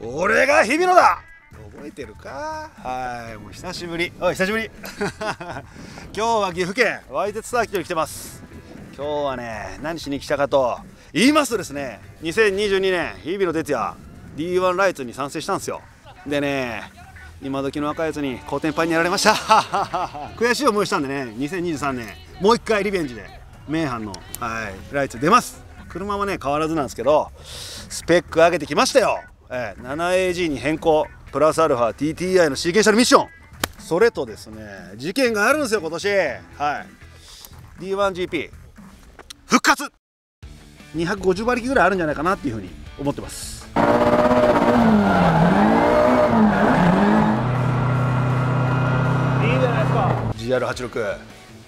俺が日比野だ。覚えてるか。はい、もう久しぶり。おい、久しぶり。今日は岐阜県ワイテツサーキットに来てます。今日はね、何しに来たかと言いますとですね、2022年日比野哲也 D1 ライツに参戦したんですよ。でね、今時の若いやつにコーテンパンにやられました。悔しい思いしたんでね、2023年もう一回リベンジで名阪の、はい、ライツ出ます。車はね変わらずなんですけど、スペック上げてきましたよ。7AG に変更、プラスアルファ TTI のシーケンシャルミッション。それとですね、事件があるんですよ今年。はい、 D1GP 復活、250馬力ぐらいあるんじゃないかなっていうふうに思ってます。GR86、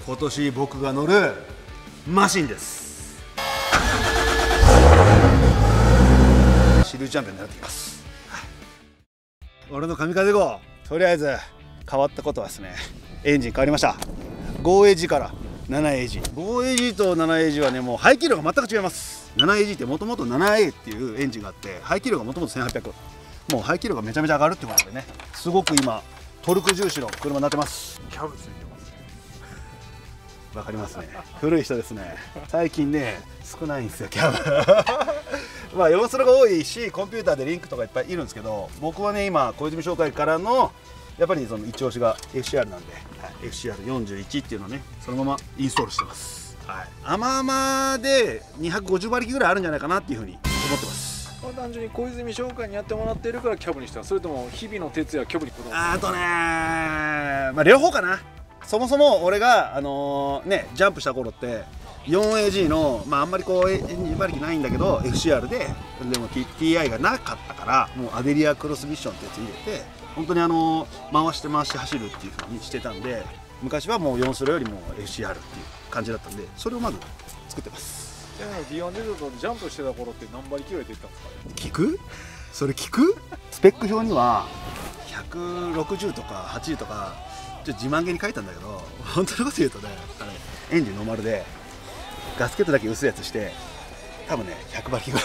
今年僕が乗るマシンです。シリーズチャンピオン狙ってきます。俺の神風号、とりあえず変わったことはですね、エンジン変わりました。 5AG から 7AG。 5AG と 7AG はね、もう排気量が全く違います。 7AG ってもともと 7A っていうエンジンがあって、排気量がもともと1800、もう排気量がめちゃめちゃ上がるってことでね、すごく今トルク重視の車になってます。キャブついてます。わかりますね、古い人ですね。最近ね少ないんですよキャブ。まあ要するが多いし、コンピューターでリンクとかいっぱいいるんですけど、僕はね今小泉商会からのやっぱりその一押しが FCR なんで、はい、FCR41 っていうのをねそのままインストールしてます。はい、甘々で250馬力ぐらいあるんじゃないかなっていうふうに思ってます。単純に小泉商会にやってもらってるからキャブにしたの、それとも日比野哲也キャブにこだわったの？あとね、まあ、両方かな。そもそも俺が、ジャンプした頃って 4AG の、まあ、あんまりこうエンジン馬力ないんだけど FCR で、でも TI がなかったから、もうアデリアクロスミッションってやつ入れて、本当に回して走るっていう風にしてたんで、昔はもう4スロよりも FCR っていう感じだったんで、それをまず作ってます。D1GP とジャンプしてた頃って何馬力ぐらい出てたんですか？聞く？それ聞く？スペック表には160とか80とかちょっと自慢げに書いたんだけど、本当のこと言うとね、あれエンジンノーマルでガスケットだけ薄いやつして、多分ね100馬力ぐら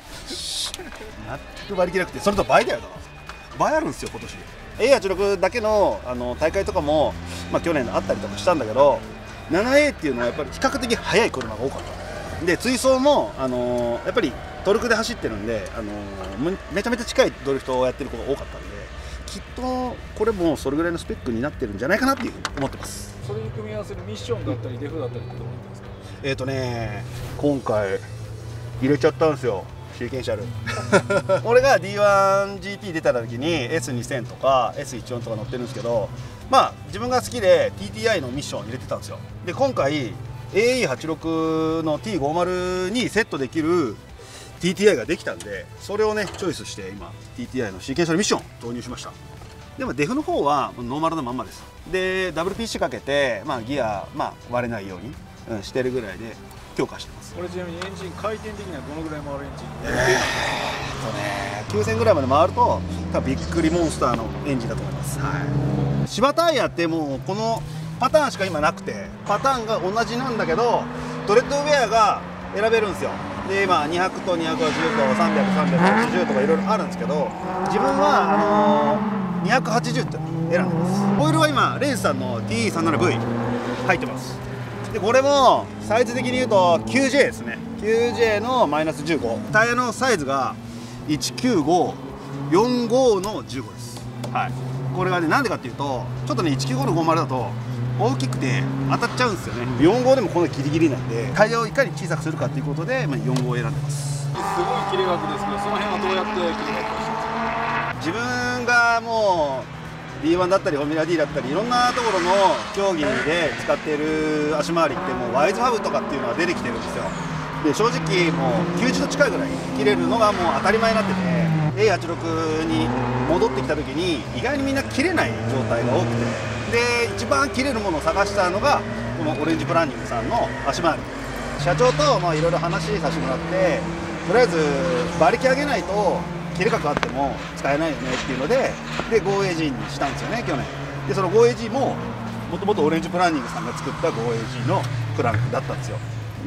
い。全く馬力なくて、それと倍だよな。倍あるんですよ今年。A86 だけの、大会とかも、まあ、去年あったりとかしたんだけど、7A っていうのはやっぱり比較的速い車が多かったで、追走も、やっぱりトルクで走ってるんで、めちゃめちゃ近いドリフトをやってる子が多かったんで、きっとこれもそれぐらいのスペックになってるんじゃないかなっていうふうに思ってます。それに組み合わせるミッションだったりデフだったりってどうなってますか？今回入れちゃったんですよシーケンシャル。俺が D1GP 出た時に S2000 とか S14 とか乗ってるんですけど、まあ自分が好きで TTI のミッションを入れてたんですよ。で今回 AE86 の T50 にセットできる TTI ができたんで、それをねチョイスして今 TTI のシーケンシャルミッション導入しました。でもデフの方はノーマルのまんまです。で WPC かけて、まあ、ギア、まあ、割れないように、してるぐらいで強化してます。これちなみにエンジン回転的にはどのぐらい回るエンジン？9000ぐらいまで回ると多分ビックリモンスターのエンジンだと思います。はい、芝タイヤってもうこのパターンしか今なくて、パターンが同じなんだけどドレッドウェアが選べるんですよ。で今200と250と300380とかいろいろあるんですけど、自分は280って選んでます。オイルは今レンスさんの TE37V 入ってます。でこれもサイズ的に言うと 9J ですね。 9J の-15、タイヤのサイズが19545の15です。はい、これがねなんでかっていうと、ちょっとね195の50だと大きくて当たっちゃうんですよね。45でもこのギリギリなんで、タイヤをいかに小さくするかっていうことで、まあ、45を選んでます。すごい切れ額ですけど、その辺はどうやって切れ額をしてますか？自分がもうD1 だったりフォーミュラ D だったり、いろんなところの競技で使っている足回りって、もうワイズハブとかっていうのは出てきてるんですよ。で正直もう90度近いぐらい切れるのがもう当たり前になってて、 A86 に戻ってきた時に意外にみんな切れない状態が多くて、で一番切れるものを探したのがこのオレンジプランニングさんの足回り。社長とまあいろいろ話させてもらって、とりあえず馬力上げないと切れかかっても使えないよねっていうので、5AG にしたんですよね去年。でその 5AG ももともとオレンジプランニングさんが作った 5AG のクランクだったんですよ。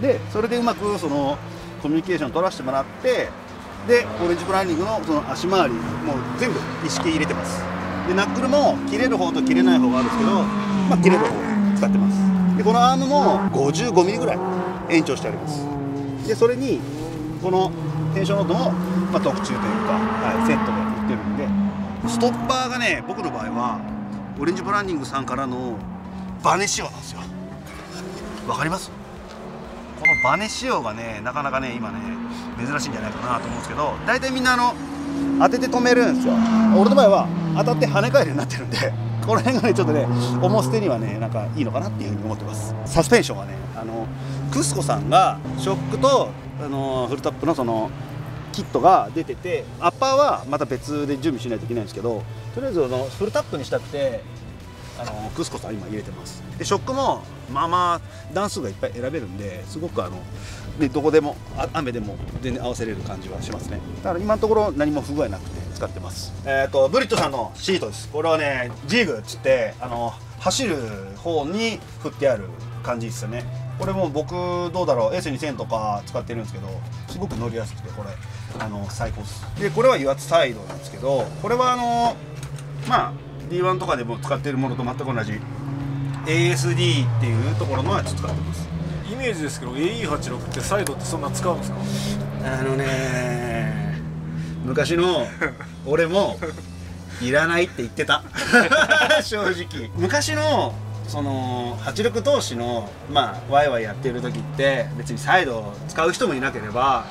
でそれでうまくそのコミュニケーション取らせてもらって、でオレンジプランニングのその足回りもう全部一式入れてます。でナックルも切れる方と切れない方があるんですけど、まあ、切れる方を使ってます。でこのアームも 55mm ぐらい延長してあります。でそれにこのテンションロッドも、まあ、特注というか、はい、セットで売ってるんで、ストッパーがね、僕の場合はオレンジブランディングさんからのバネ仕様なんですよ。わかります？このバネ仕様がね、なかなかね今ね珍しいんじゃないかなと思うんですけど、大体みんな当てて止めるんですよ。俺の場合は当たって跳ね返るようになってるんで、この辺がねちょっとね重捨てにはねなんかいいのかなっていうふうに思ってます。サスペンションはね、クスコさんがショックとフルタップのそのキットが出てて、アッパーはまた別で準備しないといけないんですけど、とりあえずフルタップにしたくてクスコさん今入れてます。でショックもまあまあ段数がいっぱい選べるんで、すごくでどこでも雨でも全然合わせれる感じはしますね。だから今のところ何も不具合なくて使ってます。ブリットさんのシートです。これはねジーグっつって走る方に振ってある感じですよね。これも僕どうだろう S2000 とか使ってるんですけど、すごく乗りやすくてこれ最高です。でこれは油圧サイドなんですけど、これはまあ D1 とかでも使ってるものと全く同じ ASD っていうところのやつ使ってます。イメージですけど AE86 ってサイドってそんな使うんですか？昔の俺もいらないって言ってた正直昔のその86同士のまあワイワイやってる時って、別にサイドを使う人もいなければ、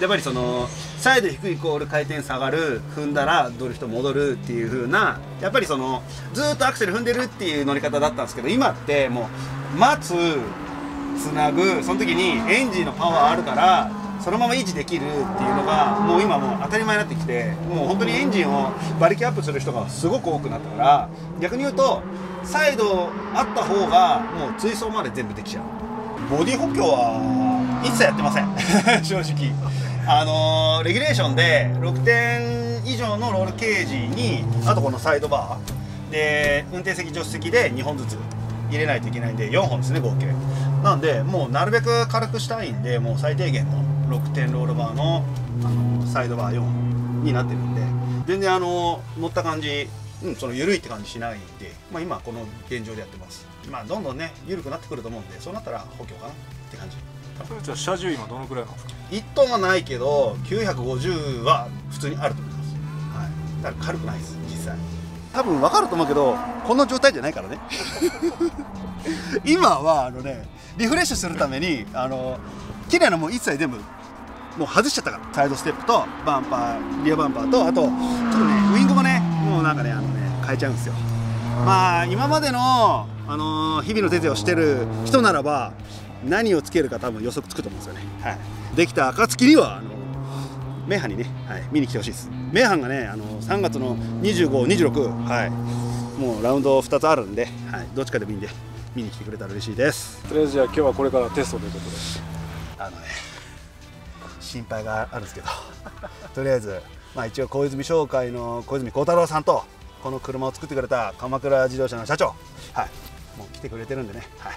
やっぱりそのサイド低いイコール回転下がる、踏んだらドリフト戻るっていう風な、やっぱりそのずっとアクセル踏んでるっていう乗り方だったんですけど、今ってもう待つつなぐ、その時にエンジンのパワーあるからそのまま維持できるっていうのがもう今もう当たり前になってきて、もう本当にエンジンを馬力アップする人がすごく多くなったから、逆に言うとサイドあった方がもう追走まで全部できちゃう。ボディ補強は一切やってません正直レギュレーションで6点以上のロールケージに、あとこのサイドバーで運転席助手席で2本ずつ入れないといけないんで4本ですね合計なんで、もうなるべく軽くしたいんで、もう最低限の6点ロールバーの、サイドバー4本になってるんで、全然乗った感じ、その緩いって感じしないんで、まあ、今この現状でやってます。まあどんどんね緩くなってくると思うんで、そうなったら補強かなって感じ。それじゃあ車重今どのくらいなんですか？1トンはないけど950は普通にあると思います、はい、だから軽くないです実際。多分分かると思うけど、こんな状態じゃないからね今はリフレッシュするために綺麗なもう一切全部もう外しちゃったから、サイドステップとバンパー、リアバンパーと、あとちょっとねウイングもねもうなんかね変えちゃうんですよ。まあ今までの日々の手入れをしてる人ならば何をつけるか多分予測つくと思うんですよね。はい、できた暁には名阪にね、はい、見に来てほしいです。名阪がね3月の25、26、はい、もうラウンド2つあるんで、はい、どっちかでもいいんで見に来てくれたら嬉しいです。とりあえずじゃあ今日はこれからテストということで。心配があるんですけどとりあえず、まあ、一応小泉商会の小泉孝太郎さんとこの車を作ってくれた鎌倉自動車の社長、はい、もう来てくれてるんでね、はい、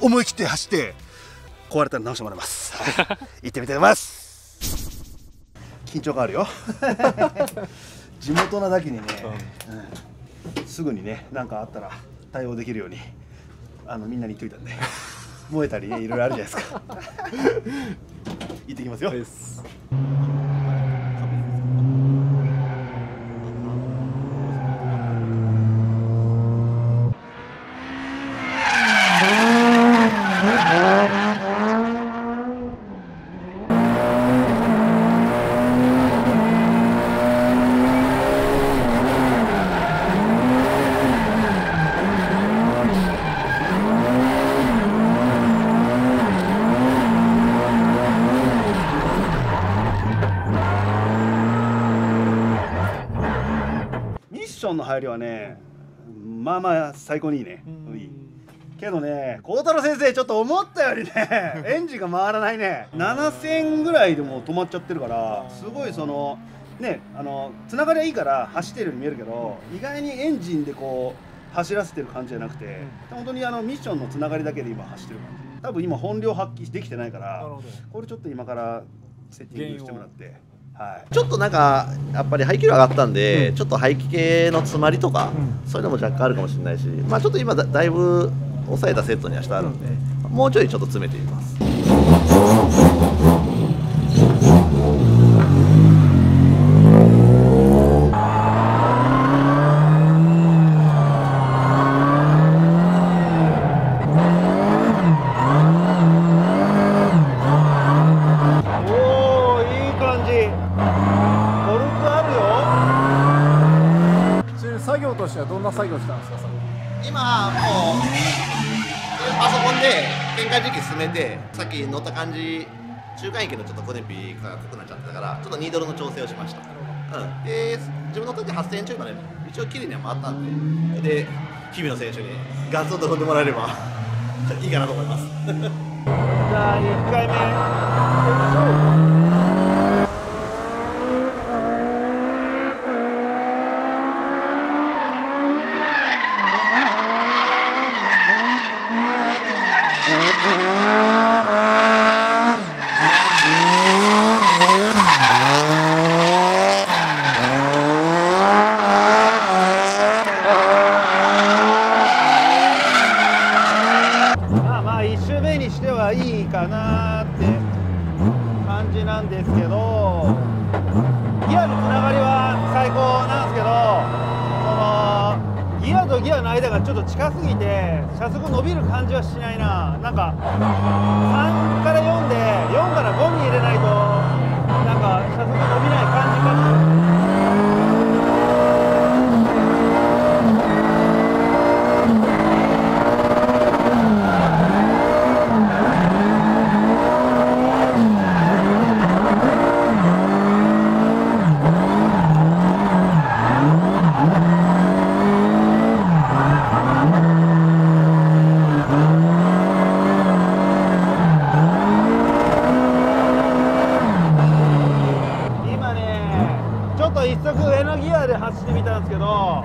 思い切って走って壊れたら直してもらいます、はい、行ってみたいと思います緊張感あるよ地元なだけにね、すぐにね何かあったら対応できるようにみんなに言っといたんで燃えたりねいろいろあるじゃないですか行ってきますよ。の入りはね、まあまあ最高にいいね。いいけどね、孝太郎先生ちょっと思ったよりねエンジンが回らないね7000ぐらいでも止まっちゃってるから、すごいそのねつながりはいいから走ってるように見えるけど、意外にエンジンでこう走らせてる感じじゃなくて、本当にミッションのつながりだけで今走ってる感じ。多分今本領発揮できてないから、これちょっと今からセッティングしてもらって。はい、ちょっとなんかやっぱり排気量上がったんで、ちょっと排気系の詰まりとか、そういうのも若干あるかもしれないし、まあちょっと今だいぶ抑えたセットにはしてあるんで、もうちょいちょっと詰めてみます。どんな作業したんですか？今もうパソコンで展開時期進めて、さっき乗った感じ中間域のちょっとコネピが濃くなっちゃってたから、ちょっとニードルの調整をしました。うん、で自分の時で8000円ちょいまで一応きれいには回ったんで、で日々の選手にガツンと飛んでもらえればいいかなと思います。じゃあ1回目行きましょう。いいかなって感じなんですけど、ギアのつながりは最高なんですけど、そのギアとギアの間がちょっと近すぎて車速伸びる感じはしないな。なんか3から4で4から5に入れないとなんか車速伸びない感じかな。走ってみたんですけど、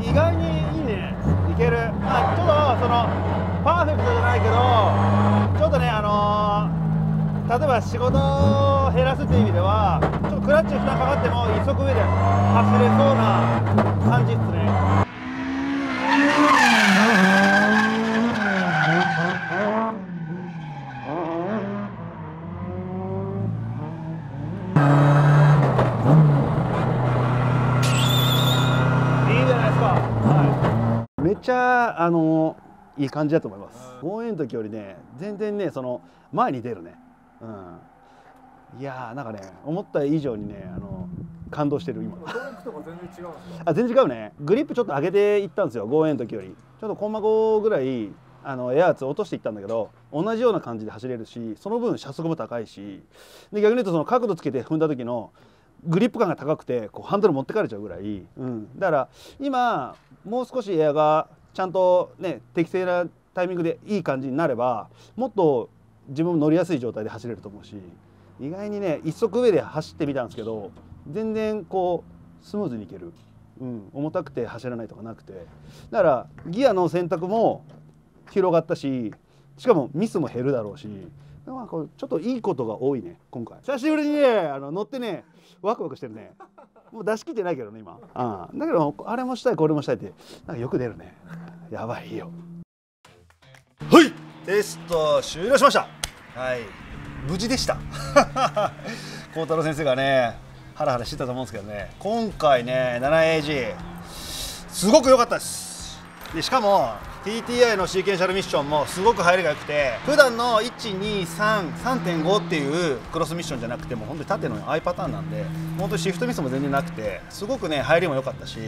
意外にいいね、いける。まあ、ちょっとそのパーフェクトじゃないけど、ちょっとね、例えば仕事を減らすっていう意味ではちょっとクラッチ負担かかっても一足上で走れそうな感じっすね。めっちゃいい感じだと思います。応援の時よりね、全然ね、その前に出るね。うん、いやー、なんかね、思った以上にね、感動してる今。あ、全然違うね。グリップちょっと上げていったんですよ、応援の時より。ちょっとコンマ5ぐらいエア圧を落としていったんだけど、同じような感じで走れるし、その分車速も高いし、で逆に言うとその角度つけて踏んだ時のグリップ感が高くてこうハンドル持ってかれちゃうぐらい、うん、だから今もう少しエアがちゃんとね適正なタイミングでいい感じになれば、もっと自分も乗りやすい状態で走れると思うし、意外にね一足上で走ってみたんですけど、全然こうスムーズにいける、うん、重たくて走らないとかなくて、だからギアの選択も広がったし、しかもミスも減るだろうし。まあこれちょっといいことが多いね今回。久しぶりにね乗ってねワクワクしてるね。もう出し切ってないけどね今。ああ、だけどあれもしたいこれもしたいってなんかよく出るね。やばいよ。はい、テスト終了しました。はい、無事でした。幸太郎先生がねハラハラしてたと思うんですけどね、今回ね 7A-G すごく良かったです。でしかもTTI のシーケンシャルミッションもすごく入りが良くて、普段の 1,2,3,3.5 っていうクロスミッションじゃなくて、もう本当に縦の I パターンなんで、本当にシフトミスも全然なくて、すごくね入りも良かったし、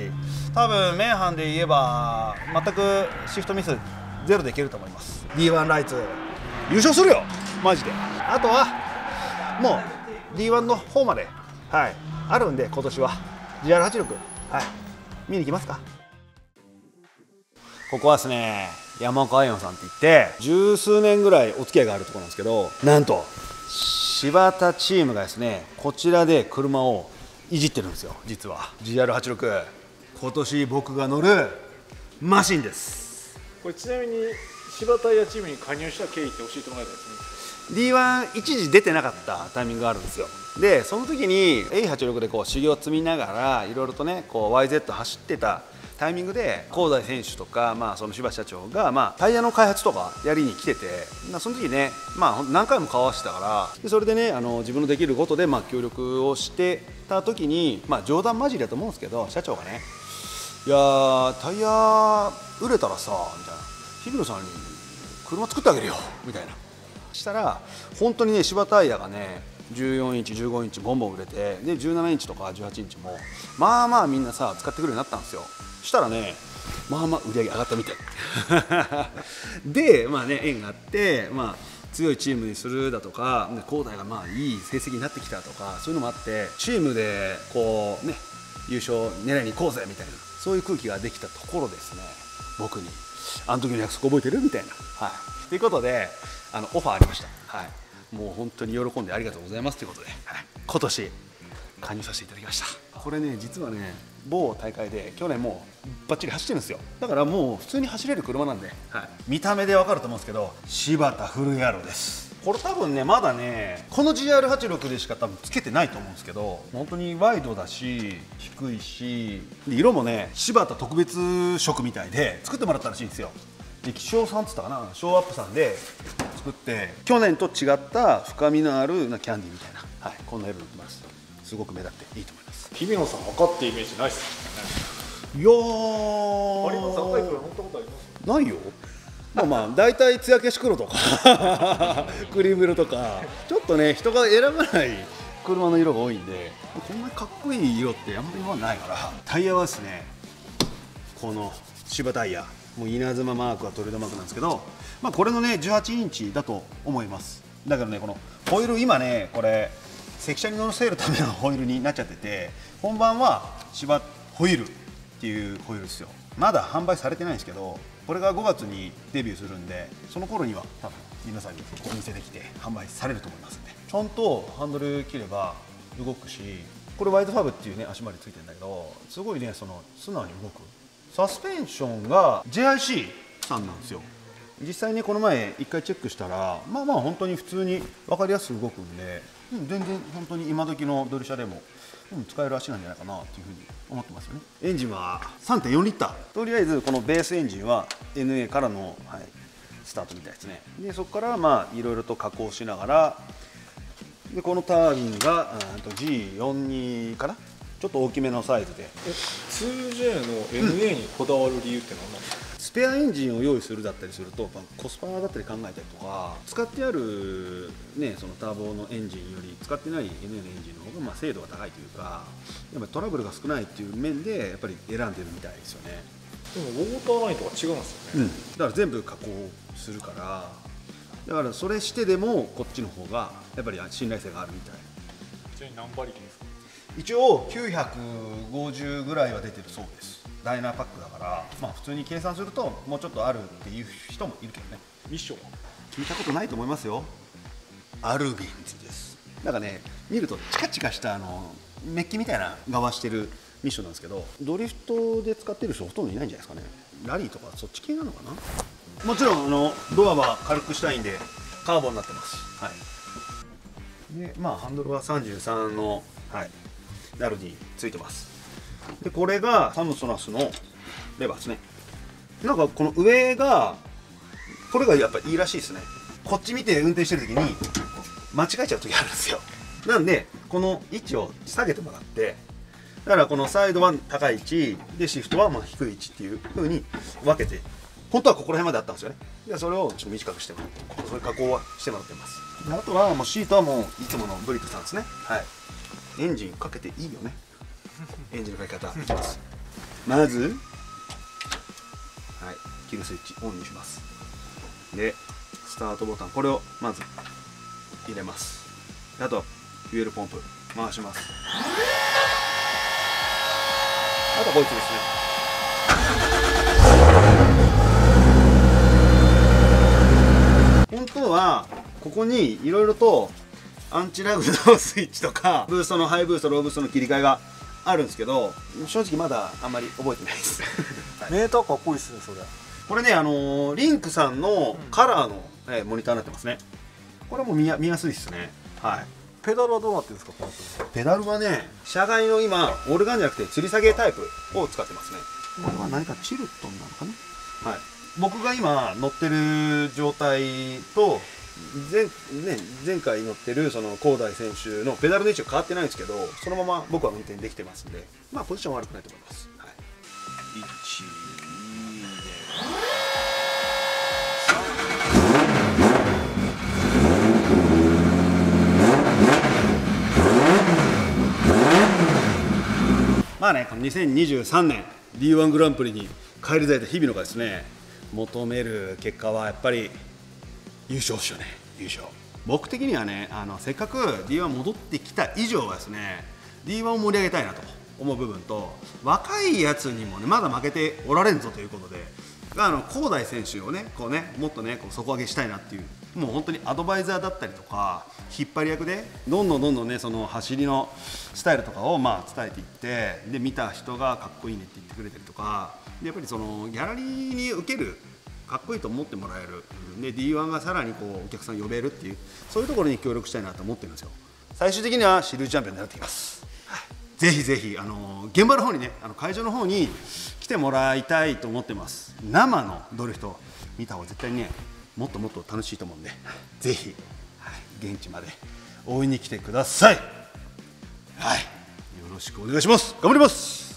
多分メンハンで言えば全くシフトミスゼロでいけると思います。 D1 ライツ優勝するよマジで。あとはもう D1 の方まで、はい、あるんで今年は GR86、はい、見に行きますか。ここはですね、山岡愛音さんって言って十数年ぐらいお付き合いがあるところなんですけど、なんと柴田チームがですねこちらで車をいじってるんですよ。実は GR86 今年僕が乗るマシンです。これちなみに柴田チームに加入した経緯って教えてもらえたんですね。D1 一時出てなかったタイミングがあるんですよ。でその時に A86 でこう修行を積みながらいろいろとねこう YZ 走ってたタイミングで香西選手とか、まあ、その柴社長が、まあ、タイヤの開発とかやりに来てて、その時ね、まあ、何回も交わしてたからでそれでね自分のできることで、まあ、協力をしてた時に、まあ、冗談交じりだと思うんですけど社長がね「いやータイヤ売れたらさ」みたいな「日比野さんに車作ってあげるよ」みたいな。したら本当にね柴タイヤがね14インチ15インチボンボン売れてで17インチとか18インチもまあまあみんなさ使ってくるようになったんですよ。したらねまあまあ売り上げ上がったみたいでまあね縁があって、まあ、強いチームにするだとか高台がまあいい成績になってきたとかそういうのもあってチームでこうね優勝狙いに行こうぜみたいなそういう空気ができたところですね。僕にあの時の約束覚えてるみたいな、はい、ということでオファーありました、はい、もう本当に喜んでありがとうございますということで、はい、今年加入させていただきました。これね実はね某大会で去年もうバッチリ走ってるんですよ。だからもう普通に走れる車なんで、はい、見た目でわかると思うんですけど柴田フル野郎です。これ多分ねまだねこの GR86 でしか多分つけてないと思うんですけど本当にワイドだし低いし色もね柴田特別色みたいで作ってもらったらしいんですよ。気象さんって言ったかなショーアップさんで作って去年と違った深みのあるキャンディーみたいな、はい、こんな色になります。すごく目立っていいと思います。日比野さん赤ってイメージないっすよね。いやーあります。赤い黒乗ったことありますないよまあまあ大体艶消し黒とかクリーム色とかちょっとね人が選ばない車の色が多いんでこんなかっこいい色ってあんまり今ないからタイヤはですねこの柴タイヤもう稲妻マークはトレードマークなんですけど、まあ、これのね18インチだと思います。だからねこのホイール今ねこれ関車に乗せるためのホイールになっちゃってて本番は柴ホイールっていうホイールですよ。まだ販売されてないんですけどこれが5月にデビューするんでその頃には多分皆さんにお見せできて販売されると思いますんでちゃんとハンドル切れば動くしこれワイドファブっていうね足回りついてるんだけどすごいねその素直に動く。サスペンションが JIC さんなんですよ。実際にこの前1回チェックしたらまあまあ本当に普通に分かりやすく動くんで、うん、全然本当に今時のドル車でも、うん、使える足なんじゃないかなっていうふうに思ってますよね。エンジンは 3.4 リッターとりあえずこのベースエンジンは NA からの、はい、スタートみたいですね。でそこからまあいろいろと加工しながらでこのタービンがG42 かなちょっと大きめのサイズで 2J の NA にこだわる理由って何なんですか？スペアエンジンを用意するだったりするとコスパだったり考えたりとか使ってある、ね、そのターボのエンジンより使ってない NA のエンジンの方がまあ精度が高いというかやっぱトラブルが少ないっていう面でやっぱり選んでるみたいですよね。でもウォーターラインとか違うんですよね、うん、だから全部加工するからだからそれしてでもこっちの方がやっぱり信頼性があるみたい。ちなみに何馬力ですか？一応950ぐらいは出てるそうです。ダイナーパックだから、まあ、普通に計算するともうちょっとあるっていう人もいるけどね。ミッションは聞いたことないと思いますよ。アルビンズです。なんかね見るとチカチカしたメッキみたいな側してるミッションなんですけどドリフトで使ってる人ほとんどいないんじゃないですかね。ラリーとかそっち系なのかな。もちろんドアは軽くしたいんでカーボンになってます。はい。でまあハンドルは33のはいラルディついてます。でこれがサムソナスのレバーですね。なんかこの上がこれがやっぱいいらしいですね。こっち見て運転してる時に間違えちゃう時あるんですよ。なんでこの位置を下げてもらってだからこのサイドは高い位置でシフトはまあ低い位置っていう風に分けて本当はここら辺まであったんですよね。でそれをちょっと短くしてもらってそういう加工はしてもらってます。であとはもうシートはもういつものブリットさんですね。はい。エンジンかけていいよね。エンジンのかけ方いきます。まず、はい、キルスイッチオンにします。で、スタートボタンこれをまず入れます。あとフュエルポンプ回します。あとこいつですね。本当はここにいろいろとアンチラグのスイッチとかブーストのハイブーストローブーストの切り替えがあるんですけど正直まだあんまり覚えてないですメーターかっこいいですね。それこれねリンクさんのカラーの、モニターになってますね。これも見やすいですね。はい。ペダルはどうなってるんですか？ペダルはね、車外の今オルガンじゃなくて吊り下げタイプを使ってますね。これは何かチルトンなのかな。はい。僕が今乗ってる状態と前回乗ってるその高台選手のペダルの位置は変わってないんですけど、そのまま僕は運転できてますんで、まあポジション悪くないと思います。はい。まあね、2023年 D1 グランプリに返り咲いた日々のがですね、求める結果はやっぱり優勝ですよね。優勝。僕的にはね、せっかく D1 戻ってきた以上はですね、D1 を盛り上げたいなと思う部分と、若いやつにもねまだ負けておられんぞということで、高台選手をねこうねもっとねこう底上げしたいなっていう、もう本当にアドバイザーだったりとか引っ張り役でどんどんねその走りのスタイルとかをまあ伝えていって、で見た人がかっこいいねって言ってくれたりとか、でやっぱりそのギャラリーに受けるかっこいいと思ってもらえるで D1 がさらにこうお客さん呼べるっていう、そういうところに協力したいなと思ってるんですよ。最終的にはシリーズチャンピオンになってきます。ぜひぜひ現場の方にね会場の方に来てもらいたいと思ってます。生のドリフト見た方が絶対にねもっともっと楽しいと思うんで、ぜひ、はい、現地まで応援に来てください。はい、よろしくお願いします。頑張ります。